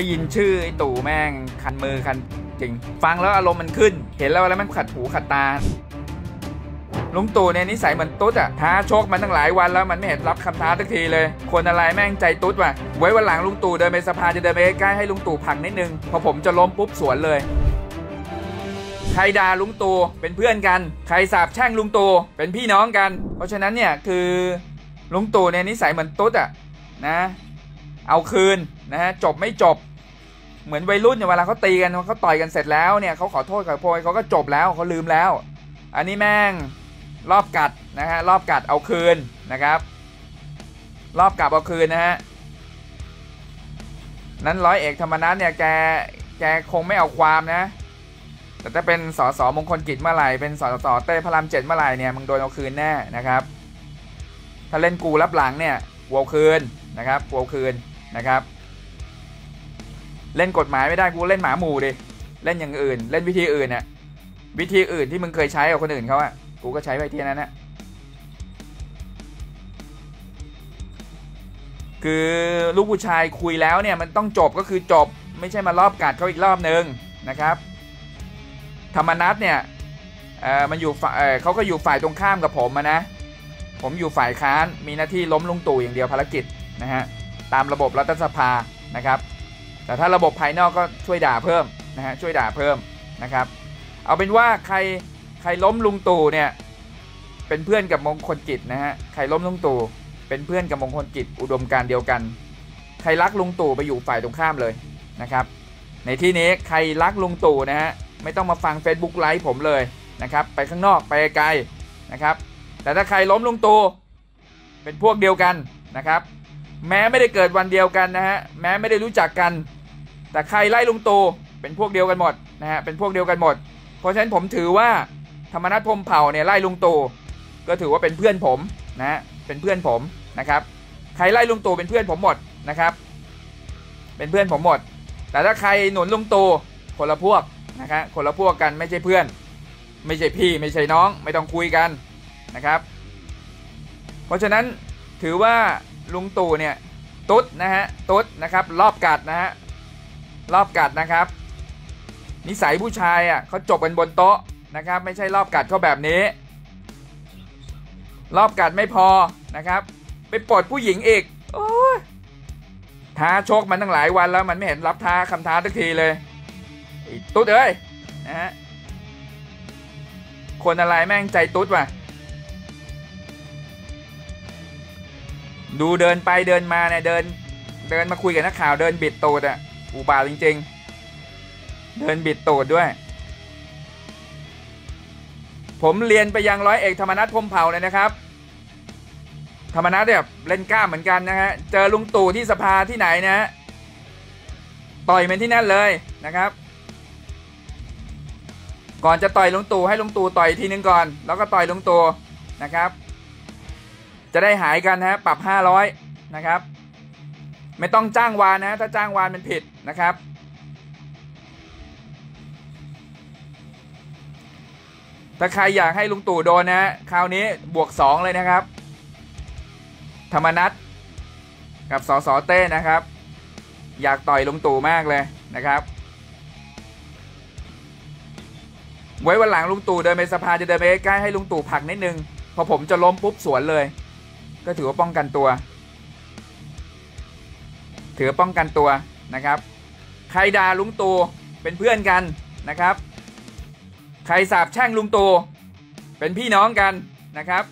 ได้ยินชื่อไอ้ตู่แม่งคันมือคันจริงฟังแล้วอารมณ์มันขึ้นเห็นแล้วอะไรมันขัดหูขัดตาลุงตู่เนี่ยนิสัยเหมือนตุ๊ดอ่ะท้าโชคมันตั้งหลายวันแล้วมันไม่เห็นรับคำท้าสักทีเลยคนอะไรแม่งใจตุ๊ดว่ะไว้วันหลังลุงตู่เดินไปสภาจะเดินไปใกล้ให้ลุงตู่ผักนิดนึงพอผมจะล้มปุ๊บสวนเลยใครด่าลุงตู่เป็นเพื่อนกันใครสาบแช่งลุงตู่เป็นพี่น้องกันเพราะฉะนั้นเนี่ยคือลุงตู่เนี่ยนิสัยเหมือนตุ๊ดอ่ะนะเอาคืนนะฮะจบไม่จบเหมือนวัยรุ่นเนี่ยเวลาเขาตีกันเขาต่อยกันเสร็จแล้วเนี่ยเขาขอโทษขอโพยเขาก็จบแล้วเขาลืมแล้วอันนี้แม่งรอบกัดนะฮะรอบกัดเอาคืนนะครับรอบกัดเอาคืนนะฮะนั้นร้อยเอกธรรมนัสเนี่ยแกคงไม่เอาความนะแต่ถ้าเป็นสสมงคลกิจเมื่อไหร่เป็นสสเต้พระรามเจ็ดเมื่อไหร่เนี่ยมึงโดนเอาคืนแน่นะครับถ้าเล่นกูรับหลังเนี่ยกูเอาคืนนะครับกูเอาคืนนะครับเล่นกฎหมายไม่ได้กูเล่นหมาหมู่ดิเล่นอย่างอื่นเล่นวิธีอื่นเนี่ยวิธีอื่นที่มึงเคยใช้กับคนอื่นเขาอะกูก็ใช้ไปที่นั้นนะคือลูกผู้ชายคุยแล้วเนี่ยมันต้องจบก็คือจบไม่ใช่มารอบกัดเขาอีกรอบนึงนะครับธรรมนัสเนี่ยมันอยู่เขาก็อยู่ฝ่ายตรงข้ามกับผมนะผมอยู่ฝ่ายค้านมีหน้าที่ล้มลุงตู่อย่างเดียวภารกิจนะฮะตามระบบรัฐสภานะครับแต่ถ้าระบบภายนอกก็ช่วยด่าเพิ่มนะฮะช่วยด่าเพิ่มนะครับเอาเป็นว่าใครล้มลุงตู่เนี่ยเป็นเพื่อนกับมงคลกิจนะฮะใครล้มลุงตู่เป็นเพื่อนกับมงคลกิจอุดมการเดียวกันใครรักลุงตู่ไปอยู่ฝ่ายตรงข้ามเลยนะครับในที่นี้ใครรักลุงตู่นะฮะไม่ต้องมาฟัง Facebook ไลฟ์ผมเลยนะครับไปข้างนอกไปไกลนะครับแต่ถ้าใครล้มลุงตู่เป็นพวกเดียวกันนะครับแม้ไม่ได้เกิดวันเดียวกันนะฮะแม้ไม่ได้รู้จักกันแต่ใครไล่ลุงตู่เป็นพวกเดียวกันหมดนะฮะเป็นพวกเดียวกันหมดเพราะฉะนั้นผมถือว่าธรรมนัสพรหมเผ่าเนี่ยไล่ลุงตู่ก็ถือว่าเป็นเพื่อนผมนะเป็นเพื่อนผมนะครับใครไล่ลุงตู่เป็นเพื่อนผมหมดนะครับเป็นเพื่อนผมหมดแต่ถ้าใครหนุนลุงตู่คนละพวกนะครับคนละพวกกันไม่ใช่เพื่อนไม่ใช่พี่ไม่ใช่น้องไม่ต้องคุยกันนะครับเพราะฉะนั้นถือว่าลุงตู่เนี่ยตุ๊ดนะฮะตุ๊ดนะครับรอบกัดนะฮะรอบกัดนะครับนิสัยผู้ชายอ่ะเขาจบกันบนโต๊ะนะครับไม่ใช่รอบกัดเขาแบบนี้รอบกัดไม่พอนะครับไปปลดผู้หญิงอีกโอ้ยท้าโชคมันตั้งหลายวันแล้วมันไม่เห็นรับท้าคำท้าสักทีเลยตุ๊ดเอ้ยนะฮะคนอะไรแม่งใจตุ๊ดว่ะดูเดินไปเดินมาเนี่ยเดินมาคุยกับนักข่าวเดินบิดตูดอ่ะอุบาทจริงๆเดินบิดตูดด้วยผมเรียนไปยังร้อยเอกธรรมนัสพรหมเผ่าเลยนะครับธรรมนัสเนี่ยเล่นกล้าเหมือนกันนะฮะเจอลุงตู่ที่สภาที่ไหนนะฮะต่อยมันที่นั่นเลยนะครับก่อนจะต่อยลุงตู่ให้ลุงตู่ต่อยทีนึงก่อนแล้วก็ต่อยลุงตู่นะครับจะได้หายกันนะฮะปรับ500นะครับไม่ต้องจ้างวานนะถ้าจ้างวานมันผิดนะครับถ้าใครอยากให้ลุงตู่โดนนะฮะคราวนี้บวก2เลยนะครับธรรมนัสกับสสเต้นะครับอยากต่อยลุงตู่มากเลยนะครับไว้วันหลังลุงตู่เดินไปสภาจะเดินไปใกล้ให้ลุงตู่ผักนิดนึงพอผมจะล้มปุ๊บสวนเลยก็ถือว่าป้องกันตัวถือป้องกันตัวนะครับใครด่าลุงตู่เป็นเพื่อนกันนะครับใครสาบแช่งลุงตู่เป็นพี่น้องกันนะครับ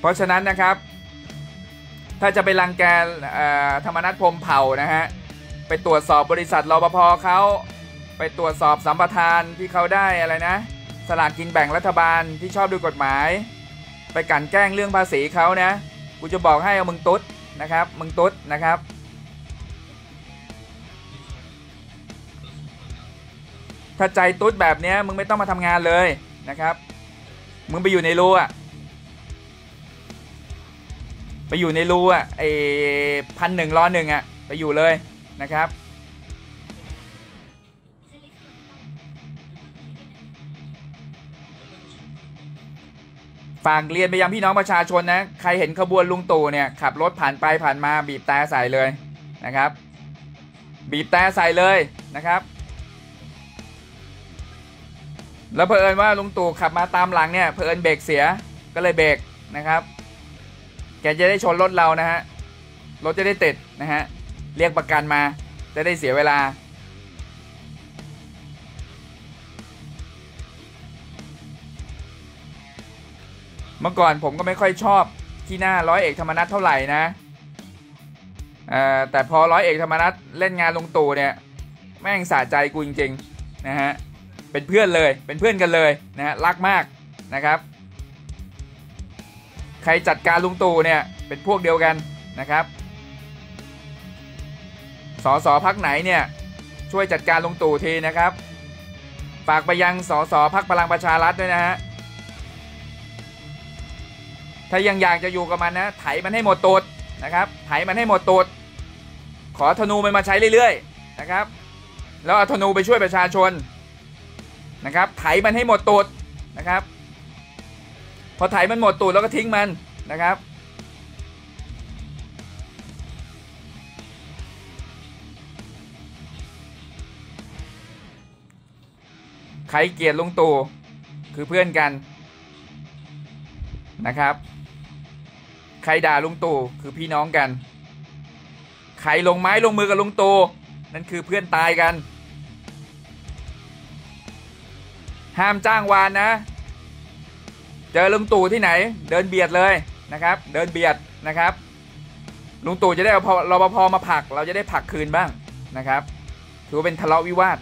เพราะฉะนั้นนะครับถ้าจะไปรังแกธรรมนัสพรหมเผ่านะฮะไปตรวจสอบบริษัทรปภ.เขาไปตรวจสอบสัมปทานที่เขาได้อะไรนะสลากกินแบ่งรัฐบาลที่ชอบด้วยกฎหมายไปกั่นแกล้งเรื่องภาษีเขานะกูจะบอกให้เอามึงตุ๊ดนะครับมึงตุ๊ดนะครับถ้าใจตุ๊ดแบบนี้มึงไม่ต้องมาทำงานเลยนะครับมึงไปอยู่ในรูอะไปอยู่ในรูอะไอ1101อะไปอยู่เลยนะครับ ฝากเรียนไปยังพี่น้องประชาชนนะใครเห็นขบวนลุงตู่เนี่ยขับรถผ่านไปผ่านมาบีบแตรใส่เลยนะครับบีบแตรใส่เลยนะครับแล้วเผอิญว่าลุงตู่ขับมาตามหลังเนี่ยเผอิญเบรกเสียก็เลยเบรกนะครับแกจะได้ชนรถเรานะฮะรถจะได้ติดนะฮะเรียกประกันมาจะได้เสียเวลาเมื่อก่อนผมก็ไม่ค่อยชอบที่หน้าร้อยเอกธรรมนัสเท่าไหร่นะแต่พอร้อยเอกธรรมนัสเล่นงานลุงตู่เนี่ยแม่งสะใจกูจริงๆนะฮะเป็นเพื่อนเลยเป็นเพื่อนกันเลยนะฮะรักมากนะครับใครจัดการลุงตู่เนี่ยเป็นพวกเดียวกันนะครับส.ส.พรรคไหนเนี่ยช่วยจัดการลุงตู่ทีนะครับฝากไปยังส.ส.พรรคพลังประชารัฐด้วยนะฮะถ้ายังอยากจะอยู่กับมันนะไถมันให้หมดตูดนะครับไถมันให้หมดตูดขอธนูมันมาใช้เรื่อยๆนะครับแล้วเอาธนูไปช่วยประชาชนนะครับไถมันให้หมดตูดนะครับพอไถมันหมดตูดแล้วก็ทิ้งมันนะครับใครเกลียดลุงตู่คือเพื่อนกันนะครับใครด่าลุงตู่คือพี่น้องกันใครลงไม้ลงมือกับลุงตู่นั่นคือเพื่อนตายกันห้ามจ้างวานนะเจอลุงตู่ที่ไหนเดินเบียดเลยนะครับเดินเบียดนะครับลุงตู่จะได้เอารปภ.มาผลักเราจะได้ผลักคืนบ้างนะครับถือว่าเป็นทะเลาะวิวาท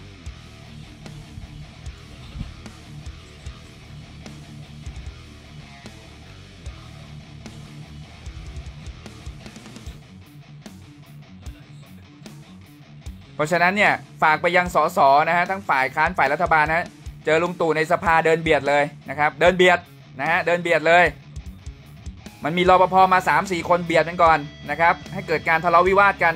เพราะฉะนั้นเนี่ยฝากไปยังส.ส.นะฮะทั้งฝ่ายค้านฝ่ายรัฐบาลนะเจอลุงตู่ในสภาเดินเบียดเลยนะครับเดินเบียดนะฮะเดินเบียดเลยมันมีรปภ.มา 3-4 คนเบียดกันก่อนนะครับให้เกิดการทะเลาะวิวาทกัน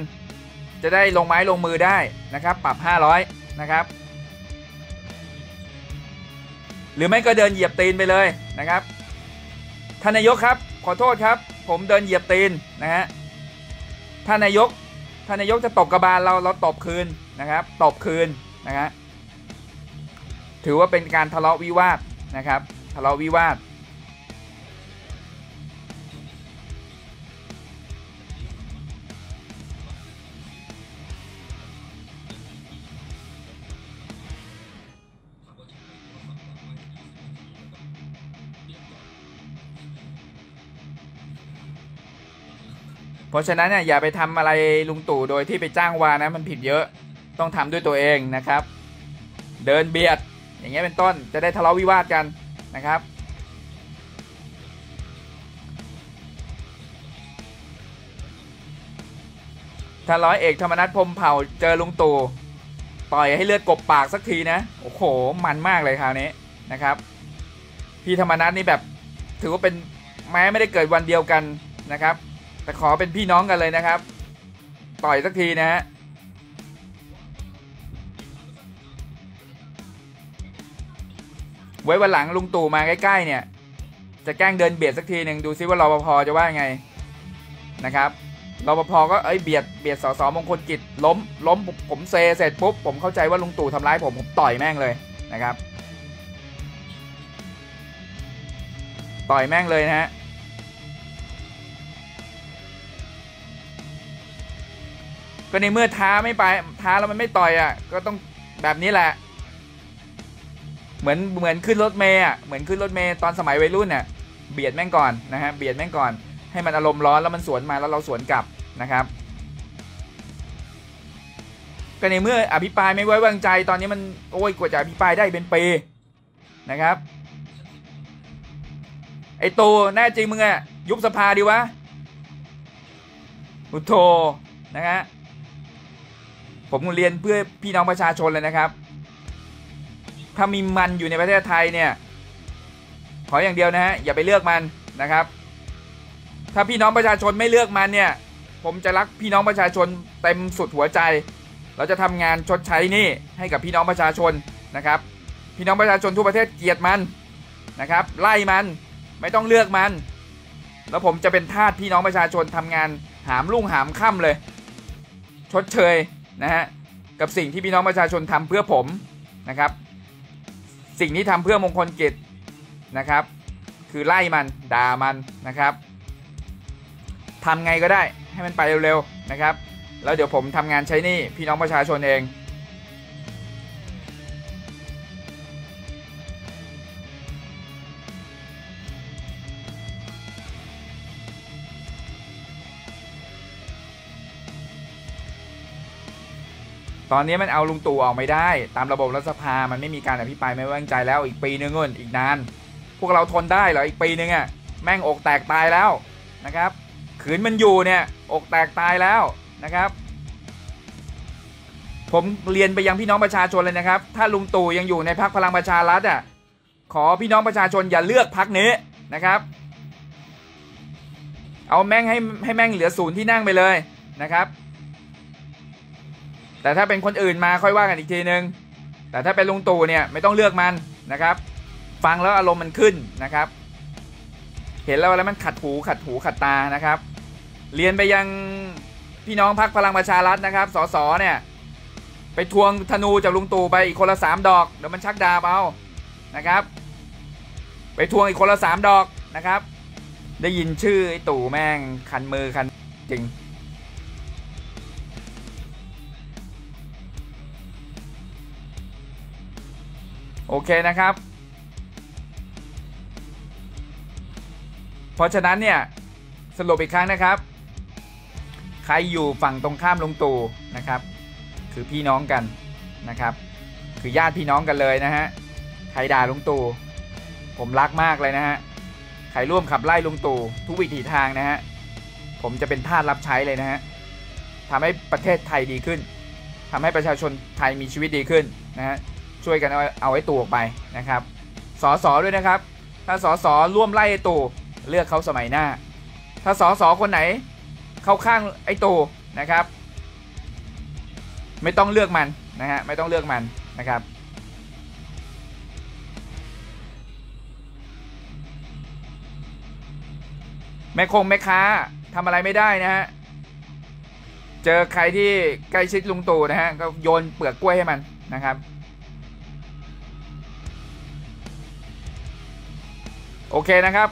จะได้ลงไม้ลงมือได้นะครับปรับ500นะครับหรือไม่ก็เดินเหยียบตีนไปเลยนะครับท่านนายกครับขอโทษครับผมเดินเหยียบตีนนะฮะท่านนายกจะตบกระบาลเราตบคืนนะครับตบคืนนะฮะถือว่าเป็นการทะเลาะวิวาทนะครับทะเลาะวิวาทเพราะฉะนั้นเนี่ยอย่าไปทำอะไรลุงตู่โดยที่ไปจ้างวานะมันผิดเยอะต้องทำด้วยตัวเองนะครับเดินเบียดอย่างเงี้ยเป็นต้นจะได้ทะเลาะวิวาทกันนะครับถ้าร้อยเอกธรรมนัสพรหมเผ่าเจอลุงตู่ต่อยให้เลือดกบปากสักทีนะโอ้โหมันมากเลยคราวนี้นะครับพี่ธรรมนัสนี่แบบถือว่าเป็นแม้ไม่ได้เกิดวันเดียวกันนะครับแต่ขอเป็นพี่น้องกันเลยนะครับต่อยสักทีนะฮะไว้วันหลังลุงตู่มาใกล้ๆเนี่ยจะแกล้งเดินเบียดสักทีหนึ่งดูซิว่ารปภ.จะว่าไงนะครับรปภ.ก็เบียดส.ส.มงคลกิจล้มผมเซเสร็จปุ๊บผมเข้าใจว่าลุงตู่ทำร้ายผมต่อยแม่งเลยนะครับต่อยแม่งเลยนะฮะก็ในเมื่อท้าไม่ไปท้าแล้วมันไม่ต่อยอ่ะก็ต้องแบบนี้แหละเหมือนขึ้นรถเมย์อ่ะเหมือนขึ้นรถเมย์ตอนสมัยวัยรุ่นเนี่ยเบียดแม่งก่อนนะฮะเบียดแม่งก่อนให้มันอารมณ์ร้อนแล้วมันสวนมาแล้วเราสวนกลับนะครับก็ในเมื่ออภิปรายไม่ไว้วางใจตอนนี้มันโอ้ยกว่าจะอภิปรายได้เป็นปีนะครับไอ้โตแน่จริงมึงอ่ะยุบสภาดีวะอุทโธนะฮะผมเรียนเพื่อพี่น้องประชาชนเลยนะครับถ้ามีมันอยู่ในประเทศไทยเนี่ยขออย่างเดียวนะฮะอย่าไปเลือกมันนะครับถ้าพี่น้องประชาชนไม่เลือกมันเนี่ยผมจะรักพี่น้องประชาชนเต็มสุดหัวใจเราจะทำงานชดใช้หนี้ให้กับพี่น้องประชาชนนะครับพี่น้องประชาชนทั่วประเทศเกลียดมันนะครับไล่มัน ไม่ต้องเลือกมันแล้วผมจะเป็นทาสพี่น้องประชาชนทำงานหามรุ่งหามค่ำเลยชดเชยนะฮะกับสิ่งที่พี่น้องประชาชนทำเพื่อผมนะครับสิ่งนี้ทำเพื่อมงคลกิจนะครับคือไล่มันด่ามันนะครับทำไงก็ได้ให้มันไปเร็วๆนะครับแล้วเดี๋ยวผมทำงานใช้หนี้พี่น้องประชาชนเองตอนนี้มันเอาลุงตู่ออกไม่ได้ตามระบบรัฐสภามันไม่มีการอภิปรายไม่ไว้วางใจแล้วอีกปีนึงนู่นอีกนานพวกเราทนได้เหรออีกปีนึงอ่ะแม่งอกแตกตายแล้วนะครับขืนมันอยู่เนี่ยอกแตกตายแล้วนะครับผมเรียนไปยังพี่น้องประชาชนเลยนะครับถ้าลุงตู่ยังอยู่ในพรรคพลังประชารัฐอ่ะขอพี่น้องประชาชนอย่าเลือกพรรคนี้นะครับเอาแม่งให้แม่งเหลือศูนย์ที่นั่งไปเลยนะครับแต่ถ้าเป็นคนอื่นมาค่อยว่ากันอีกทีนึงแต่ถ้าเป็นลุงตู่เนี่ยไม่ต้องเลือกมันนะครับฟังแล้วอารมณ์มันขึ้นนะครับเห็นแล้วมันขัดตานะครับเรียนไปยังพี่น้องพรรคพลังประชารัฐนะครับสสเนี่ยไปทวงธนูจากลุงตู่ไปอีกคนละ3ดอกเดี๋ยวมันชักดาบเอานะครับไปทวงอีกคนละ3ดอกนะครับได้ยินชื่อไอ้ตู่แม่งคันมือคันจริงโอเคนะครับเพราะฉะนั้นเนี่ยสรุปอีกครั้งนะครับใครอยู่ฝั่งตรงข้ามลุงตู่นะครับคือพี่น้องกันนะครับคือญาติพี่น้องกันเลยนะฮะใครด่าลุงตู่ผมรักมากเลยนะฮะใครร่วมขับไล่ลุงตู่ทุกวิถีทางนะฮะผมจะเป็นทาสรับใช้เลยนะฮะทำให้ประเทศไทยดีขึ้นทำให้ประชาชนไทยมีชีวิตดีขึ้นนะฮะช่วยกันเอาไอ้ตู่ออกไปนะครับสสด้วยนะครับถ้าสสร่วมไล่ไอ้ตู่เลือกเขาสมัยหน้าถ้าสสคนไหนเข้าข้างไอ้ตู่นะครับไม่ต้องเลือกมันนะฮะไม่ต้องเลือกมันนะครับแม่ค้าทำอะไรไม่ได้นะฮะเจอใครที่ใกล้ชิดลุงตู่นะฮะก็โยนเปลือกกล้วยให้มันนะครับโอเคนะครับ